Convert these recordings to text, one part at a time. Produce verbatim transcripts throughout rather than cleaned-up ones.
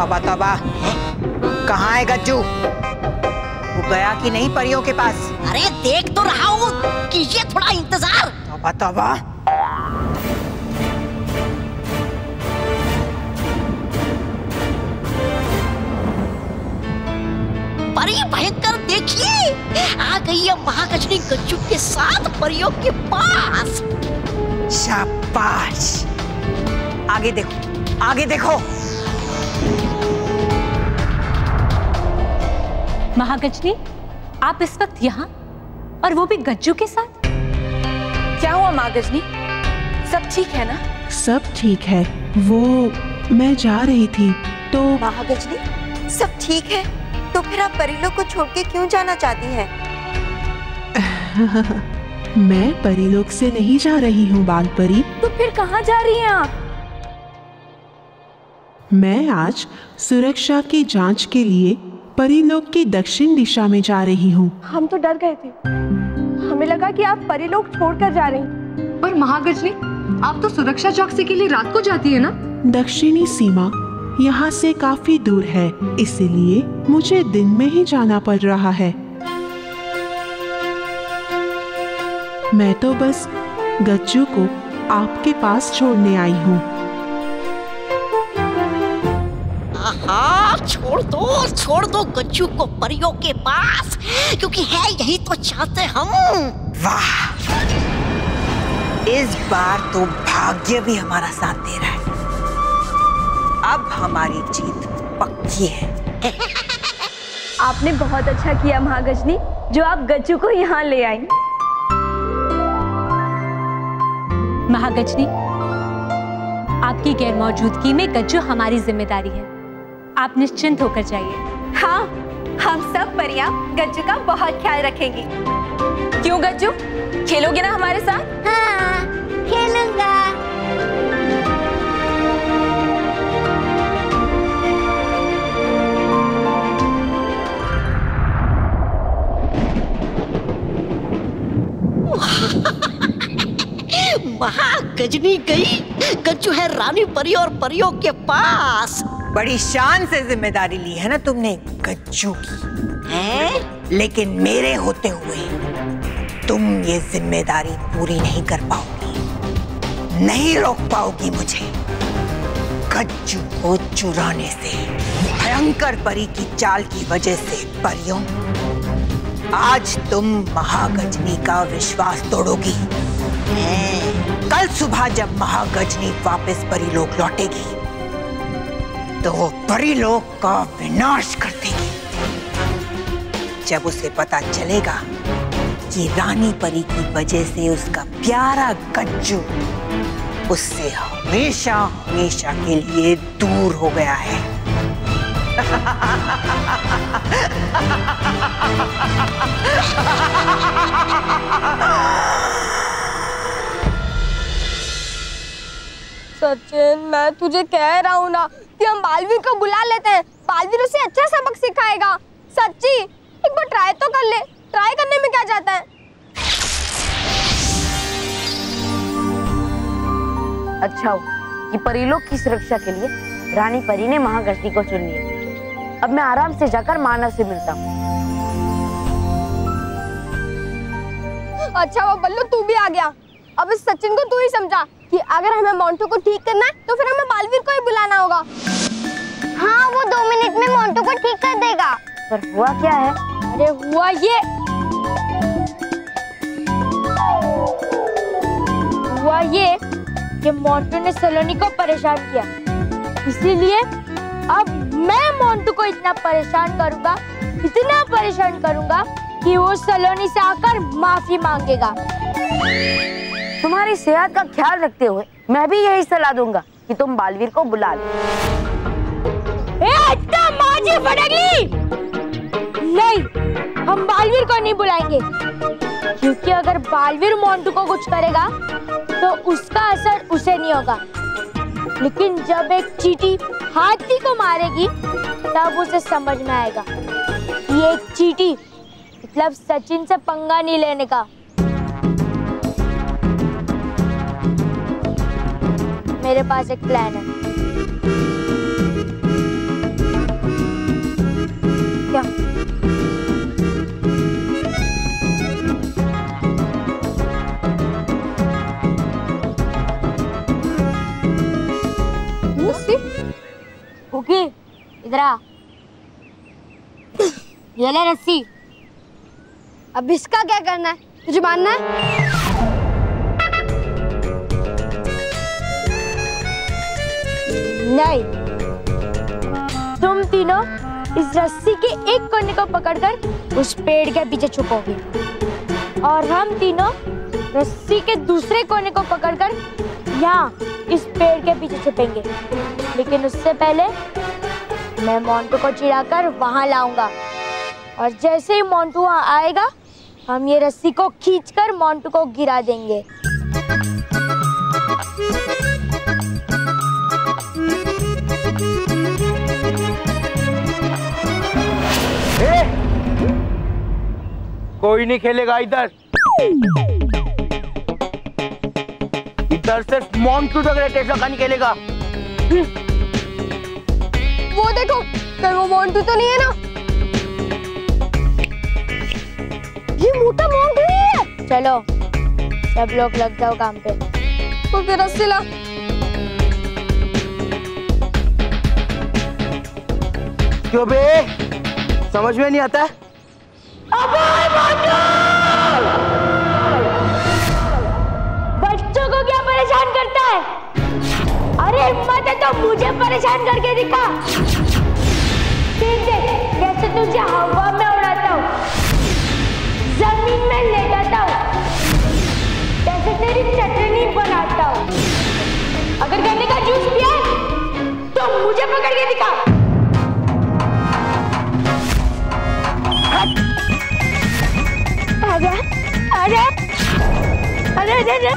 तौबा तौबा, कहाँ है गज्जू? वो गया कि नहीं परियों के पास? अरे देख तो रहा हूँ, कीजिए थोड़ा इंतजार। तौबा तौबा। परी भयंकर देखिए आ गई है महागजनी गज्जू के साथ परियों के पास। शाबाश, आगे देखो आगे देखो। महागजनी आप इस वक्त यहाँ और वो भी गज्जू के साथ? क्या हुआ महागजनी, सब ठीक है ना? सब ठीक है, वो मैं जा रही थी तो। महागजनी सब ठीक है तो फिर आप परी लोग को छोड़ के क्यों जाना चाहती हैं? मैं परी लोग से नहीं जा रही हूँ बाल परी। तो फिर कहाँ जा रही हैं आप? मैं आज सुरक्षा की जांच के लिए परी लोग की दक्षिण दिशा में जा रही हूँ। हम तो डर गए थे, हमें लगा कि आप परी लोग छोड़ कर जा रही हैं। पर महागजनी आप तो सुरक्षा चौकसी के लिए रात को जाती है ना? दक्षिणी सीमा यहाँ से काफी दूर है, इसलिए मुझे दिन में ही जाना पड़ रहा है। मैं तो बस गज्जू को आपके पास छोड़ने आई हूँ। छोड़ दो छोड़ दो गज्जू को परियों के पास, क्योंकि है यही तो चाहते हम। वाह, इस बार तो भाग्य भी हमारा साथ दे रहा है, अब हमारी जीत पक्की है। आपने बहुत अच्छा किया महागजनी जो आप गज्जू को यहाँ ले आई। महागजनी आपकी गैर मौजूदगी में गज्जू हमारी जिम्मेदारी है, आप निश्चिंत होकर जाइए। हाँ, हम सब परियां गज्जू का बहुत ख्याल रखेंगी। क्यों गज्जू, खेलोगे ना हमारे साथ? हाँ, खेलूंगा। महा गजनी गई, गज्जू है रानी परी और परियों के पास। बड़ी शान से जिम्मेदारी ली है ना तुमने गज्जू की है? लेकिन मेरे होते हुए तुम ये जिम्मेदारी पूरी नहीं कर पाओगी, नहीं रोक पाओगी मुझे गज्जू को चुराने से। भयंकर परी की चाल की वजह से परियों, आज तुम महागजनी का विश्वास तोड़ोगी। कल सुबह जब महागजनी वापस परी लोक लौटेगी तो वो परी लोक का विनाश कर देगी। जब उसे पता चलेगा कि रानी परी की वजह से उसका प्यारा गज्जू उससे हमेशा हमेशा के लिए दूर हो गया है। सचिन, मैं तुझे कह रहा हूँ ना कि हम बालवीर को बुला लेते हैं, बालवीर उसे अच्छा सबक सिखाएगा। सच्ची एक बार ट्राई तो कर ले, ट्राई करने में क्या जाता है। अच्छा हो कि परी लोग की सुरक्षा के लिए रानी परी ने महागजनी को चुन लिया। अब मैं आराम से जाकर मानव से मिलता हूँ। अच्छा वो बल्लू तू भी आ गया, अब इस सचिन को तू ही समझा कि अगर हमें मोंटू को ठीक करना है तो फिर हमें बालवीर को ही बुलाना होगा। हाँ, वो दो मिनट में मोंटू को ठीक कर देगा। पर हुआ क्या है? अरे हुआ ये हुआ ये कि मोंटू ने सलोनी को परेशान किया, इसीलिए अब मैं मोंटू को इतना परेशान करूंगा इतना परेशान करूंगा कि वो सलोनी से आकर माफी मांगेगा। तुम्हारी सेहत का ख्याल रखते हुए मैं भी यही सलाह दूंगा कि तुम बालवीर को बुला लो। ए, इतना माजी फटेगी। नहीं, हम बालवीर को नहीं बुलाएंगे, क्योंकि अगर बालवीर मोंटू को कुछ करेगा तो उसका असर उसे नहीं होगा, लेकिन जब एक चींटी हाथी को मारेगी तब उसे समझ में आएगा कि एक चींटी मतलब सचिन से पंगा नहीं लेने का। मेरे पास एक प्लान है। ओके इधर आ, ये ले रस्सी। अब इसका क्या करना है तुझे मानना है? नहीं, तुम तीनों इस रस्सी के एक कोने को पकड़कर उस पेड़ के पीछे छुपोगे और हम तीनों रस्सी के दूसरे कोने को पकड़कर यहाँ इस पेड़ के पीछे छुपेंगे। लेकिन उससे पहले मैं मोंटू को चिढ़ाकर वहाँ लाऊंगा और जैसे ही मोंटू वहाँ आएगा हम ये रस्सी को खींचकर मोंटू को गिरा देंगे। ए, कोई नहीं खेलेगा इधर, इधर सिर्फ मोंटू तक टेस्ला का नहीं खेलेगा। वो देखो, पर वो मोंटू तो नहीं है ना, ये मोटा मोंटू ही है। चलो सब लोग लग जाओ काम पे। तो फिर रस्सी ला। क्यों बे, समझ में नहीं आता? बच्चों को क्या परेशान करता है? अरे हिम्मत है तो मुझे परेशान करके दिखा। देख जैसे तुझे हवा में उड़ाता हूँ, जमीन में ले जाता हूँ, जैसे तेरी चटनी बनाता हूँ। अगर गन्ने का जूस पिया तो मुझे पकड़ के दिखा। अरे अरे अरे अरे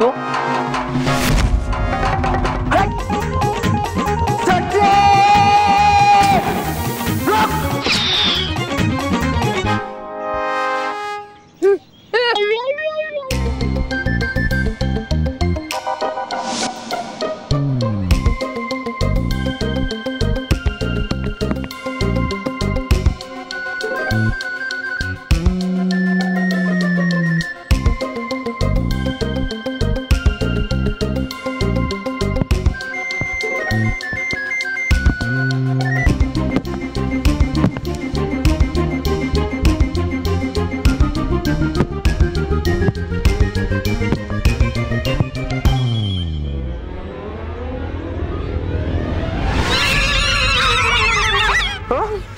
तो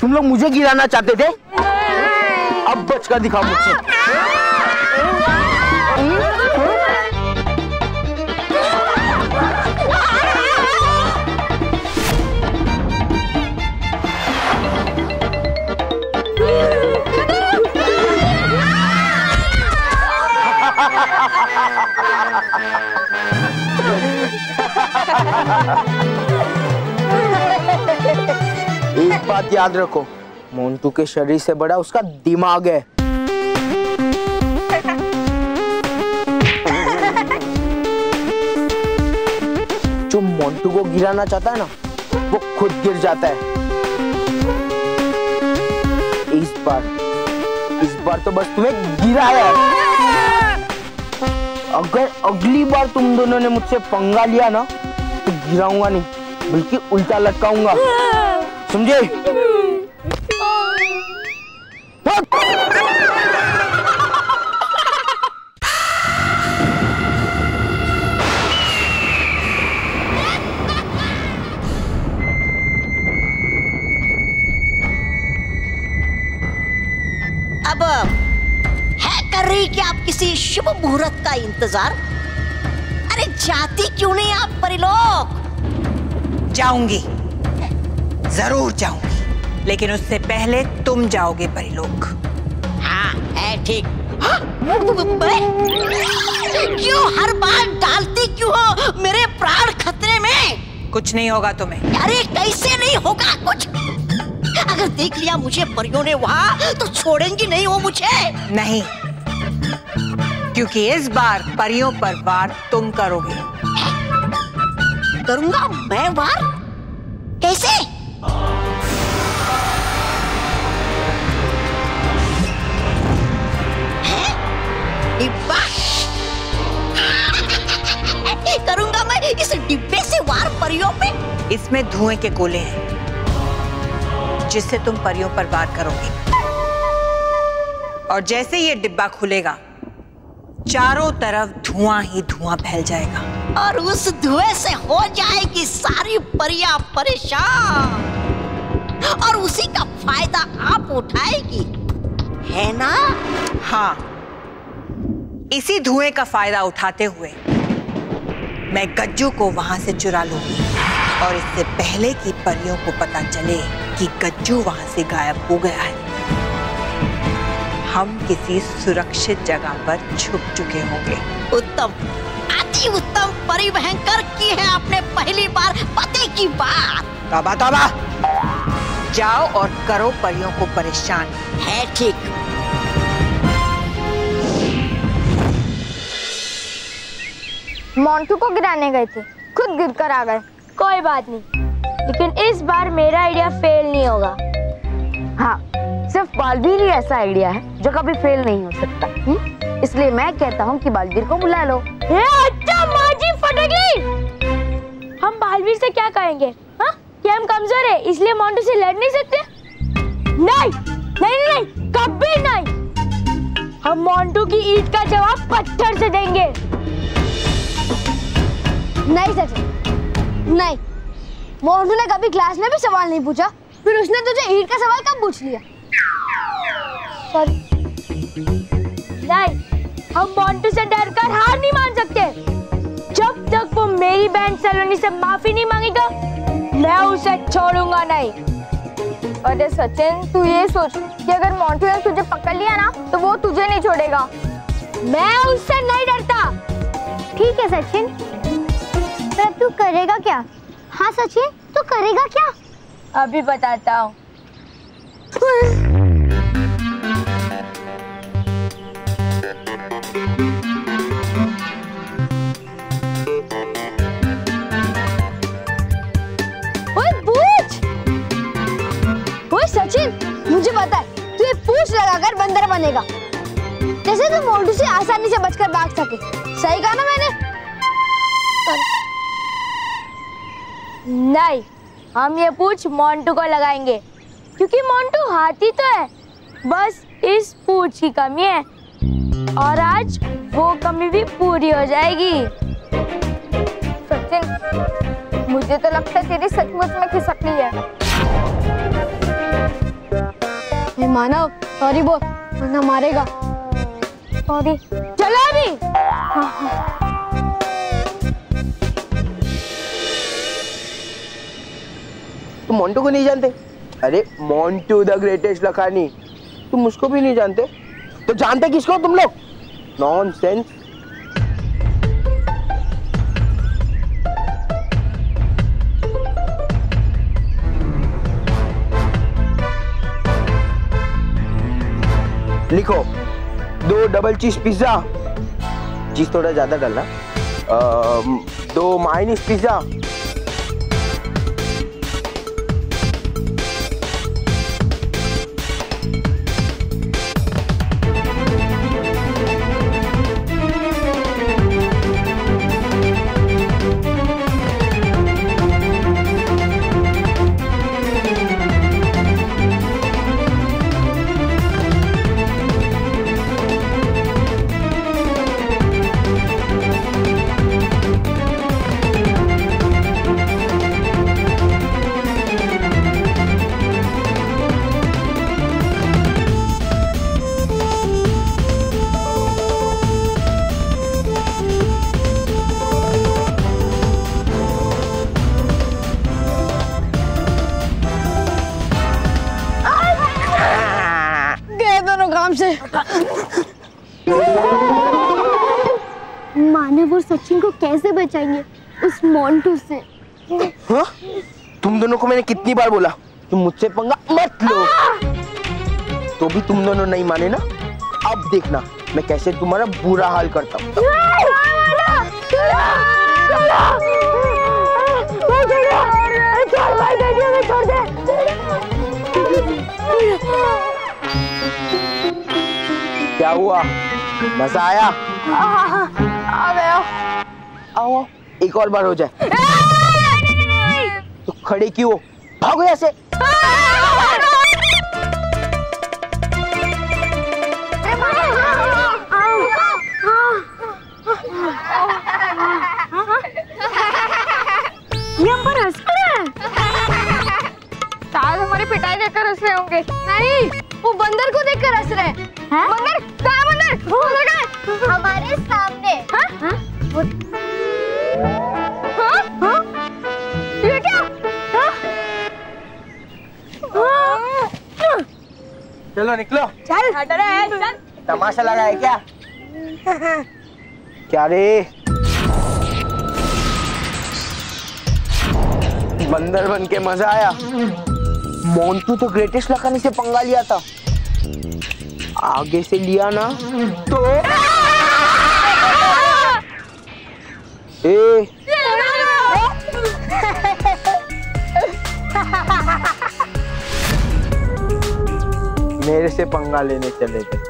तुम लोग मुझे गिराना चाहते थे, अब बचकर दिखाओ मुझसे। एक बात याद रखो, मोंटू के शरीर से बड़ा उसका दिमाग है। जो मोंटू को गिराना चाहता है ना, वो खुद गिर जाता है। इस बार इस बार तो बस तुम्हें गिराया। अगर अगली बार तुम दोनों ने मुझसे पंगा लिया ना, तो गिराऊंगा नहीं बल्कि उल्टा लटकाऊंगा, समझे? अब है कर रही कि आप किसी शुभ मुहूर्त का इंतजार? अरे जाती क्यों नहीं आप परी लोग? जाऊंगी, जरूर जाऊंगी, लेकिन उससे पहले तुम जाओगे परी लोग। हाँ है ठीक। क्यों हर बार डालती क्यों हो मेरे प्राण खतरे में? कुछ नहीं होगा तुम्हें। अरे कैसे नहीं होगा कुछ? अगर देख लिया मुझे परियों ने वहाँ, तो छोड़ेंगी नहीं हो मुझे। नहीं, क्योंकि इस बार परियों पर वार तुम करोगे। है? करूंगा मैं वार? कैसे? डिब्बा करूंगा मैं इस डिब्बे से वार परियों पे। इसमें धुएं के गोले हैं जिससे तुम परियों पर वार करोगे और जैसे ये डिब्बा खुलेगा चारों तरफ धुआं ही धुआं फैल जाएगा और उस धुएं से हो जाएगी सारी परियां परेशान और उसी का फायदा आप उठाएगी, है ना? हाँ, इसी धुएं का फायदा उठाते हुए मैं गज्जू को वहां से चुरा लूंगी और इससे पहले कि परियों को पता चले कि गज्जू वहां से गायब हो गया है, हम किसी सुरक्षित जगह पर छुप चुके होंगे। उत्तम, अति उत्तम परिभयंकर की है आपने पहली बार, पते की बात। तौबा तौबा, जाओ और करो परियों को परेशान। है ठीक। मोंटू को गिराने गए थे, खुद गिरकर आ गए। कोई बात नहीं, लेकिन इस बार मेरा आइडिया फेल नहीं होगा। हाँ, सिर्फ बालवीर ही ऐसा आइडिया है जो कभी फेल नहीं हो सकता। हुँ? इसलिए मैं कहता हूँ कि बालवीर को बुला लो। ए, अच्छा माँ जी फटकली। हम बालवीर से क्या कहेंगे? हाँ, कि हम कमजोर है इसलिए मोंटू से लड़ नहीं सकते? नहीं, नहीं, नहीं, नहीं, कभी नहीं। हम मोंटू की ईंट का जवाब पत्थर से देंगे। नहीं सच नहीं, मोंटू ने कभी क्लास में भी सवाल नहीं पूछा, फिर उसने तुझे ईंट का सवाल कब पूछ लिया? नहीं, हम मोंटू से डरकर हार नहीं मान सकते। जब तक वो मेरी बहन सलोनी से माफी नहीं मांगेगा मैं उसे छोड़ूंगा नहीं। अरे सचिन, तू ये सोच कि अगर मोंटू ने तुझे पकड़ लिया ना तो वो तुझे नहीं छोड़ेगा। मैं उससे नहीं डरता। ठीक है सचिन, पर तू करेगा क्या? हाँ सचिन, तू करेगा क्या? अभी बताता हूँ। सचिन, मुझे पता है तू ये पूछ लगाकर बंदर बनेगा, जैसे तू मोंटू से आसानी से बचकर भाग सके। सही कहा ना मैंने? नहीं, हम ये पूछ मोंटू को लगाएंगे क्योंकि मोंटू हाथी तो है, बस इस पूछ की कमी है और आज वो कमी भी पूरी हो जाएगी। सचिन, मुझे तो लगता है तेरी सचमुच में खिसकनी है। मैं मानव, सॉरी बोल, वरना मारेगा। सॉरी। चलो अभी। हाँ, हाँ। तुम मोंटू को नहीं जानते? अरे मोंटू द ग्रेटेस्ट लखानी, तुम उसको भी नहीं जानते? तो जानते किसको तुम लोग? नॉनसेंस। लिखो, दो डबल चीज पिज्जा, चीज थोड़ा ज्यादा डालना, दो माइनिस पिज्जा, कैसे बचाएंगे उस मोंटू से? हाँ? तुम दोनों को मैंने कितनी बार बोला तुम मुझसे पंगा मत लो, तो भी तुम दोनों नहीं माने ना। अब देखना मैं कैसे तुम्हारा बुरा हाल करता हूँ। क्या हुआ? मजा आया? हाँ आ गया। आओ एक और बार हो जाए। नहीं, नहीं, नहीं। तो खड़े क्यों हो? भागो यहाँ से। ताज हमारी पिटाई देखकर हंस रहे होंगे। नहीं, वो बंदर को देखकर हंस रहे हैं। बंदर, कहाँ बंदर? वो बंदर हमारे सामने। हाँ? हाँ? वो हाँ? हाँ? ये क्या? हाँ? हाँ? चलो निकलो। चल। हट रहे हैं। तमाशा लगा है क्या? क्या रे? बंदर बन के मजा आया। मोंटू तो ग्रेटेस्ट लकानी से पंगा लिया था, आगे से लिया ना तो ए। मेरे से पंगा लेने चले थे।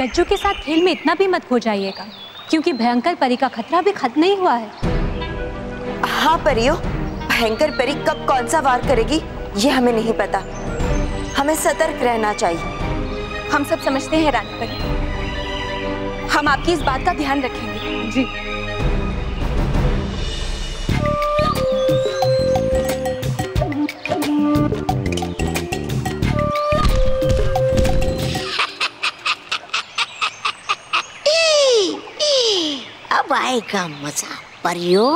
गज्जू के साथ खेल में इतना भी मत खो जाइएगा, क्योंकि भयंकर परी का खतरा भी खत्म नहीं हुआ है। हाँ परियो, भयंकर परी कब कौन सा वार करेगी ये हमें नहीं पता, हमें सतर्क रहना चाहिए। हम सब समझते हैं रानी परी, हम आपकी इस बात का ध्यान रखेंगे। जी आएगा मजा परियो।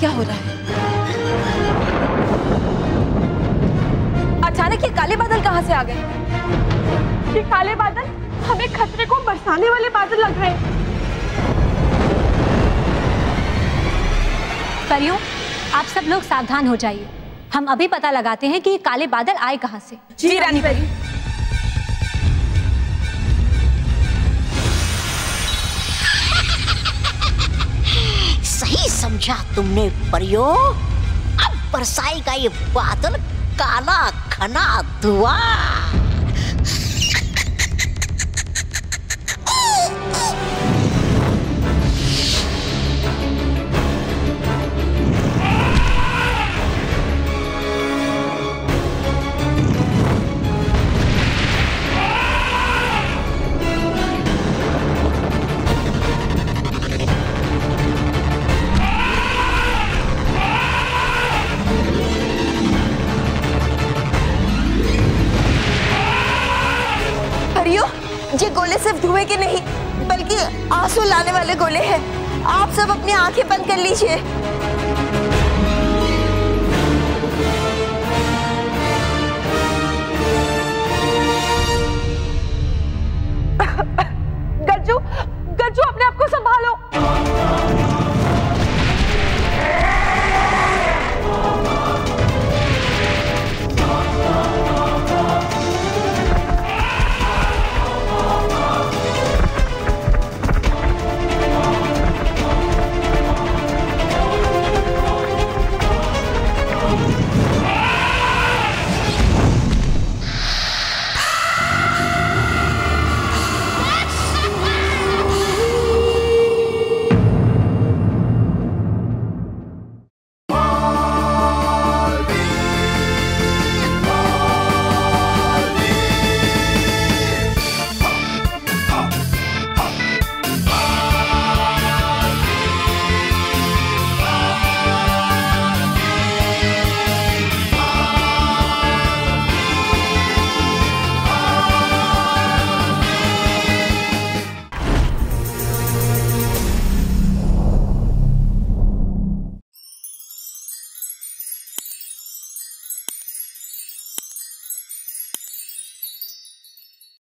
क्या हो रहा है? अचानक ये काले बादल कहाँ से आ गए? ये काले बादल हमें खतरे को बरसाने वाले बादल लग रहे हैं। परियों, आप सब लोग सावधान हो जाइए। हम अभी पता लगाते हैं कि ये काले बादल आए कहाँ से। जी रानी परी। समझा तुमने परियो, अब बरसाएगा ये बादल काला घना धुआं। सिर्फ धुएं के नहीं बल्कि आंसू लाने वाले गोले हैं, आप सब अपनी आंखें बंद कर लीजिए।